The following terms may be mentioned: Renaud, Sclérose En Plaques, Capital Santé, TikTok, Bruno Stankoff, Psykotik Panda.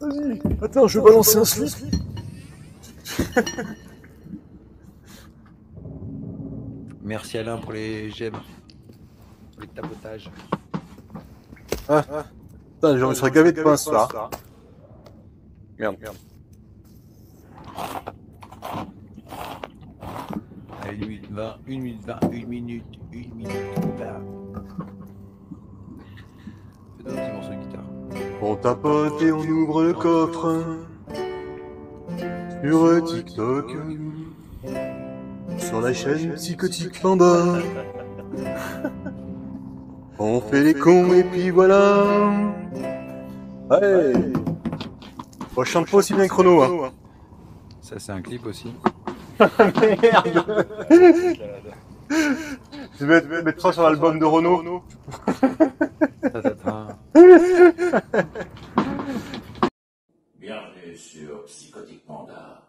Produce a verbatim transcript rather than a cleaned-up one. Vas-y. Attends, je vais balancer un slip. Merci Alain pour les gemmes. Pour les tapotages. Ah, ah. Putain, les gens me seraient gavés de pince là. là. Merde, merde. Allez, une minute vingt, une minute vingt, une minute, une minute vingt. Fais un petit morceau de guitare. On tapote et on ouvre le coffre. Sur TikTok. Sur la chaîne Psykotik Panda. On fait les cons et puis voilà. Ouais. Bon, je chante pas aussi bien que Renaud, hein. Ça c'est un clip aussi. Merde. Je vais mettre ça sur l'album de Renaud. Bienvenue sur Psykotik Panda.